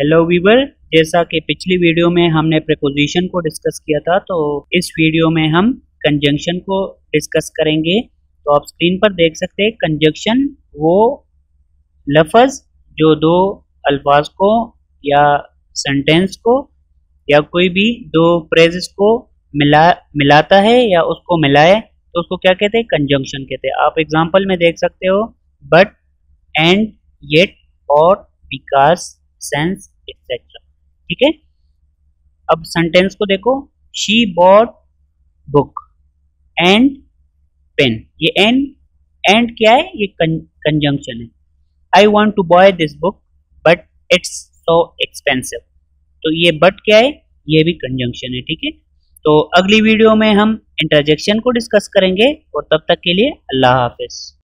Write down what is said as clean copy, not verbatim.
Hello Weaver, जैसा कि पिछली वीडियो में हमने प्रीपोजिशन को डिस्कस किया था तो इस वीडियो में हम कंजंक्शन को डिस्कस करेंगे। तो आप स्क्रीन पर देख सकते हैं कंजंक्शन वो लफ्ज़ जो दो अल्फाज को या सेंटेंस को या कोई भी दो फ्रेजेस को मिलाता है या उसको मिलाए तो उसको क्या कहते हैं, कंजंक्शन कहते हैं। आप एग्जाम्पल में देख सकते हो बट, एंड, येट और, बिकॉज, सेंस एक्सेट्रा। ठीक है, अब सेंटेंस को देखो, she bought book and pen. ये एंड क्या है, ये कंजंक्शन है। I want to buy this book but it's so expensive. तो ये बट क्या है, ये भी कंजंक्शन है। ठीक है, तो अगली वीडियो में हम इंटरजेक्शन को डिस्कस करेंगे और तब तक के लिए अल्लाह हाफिज।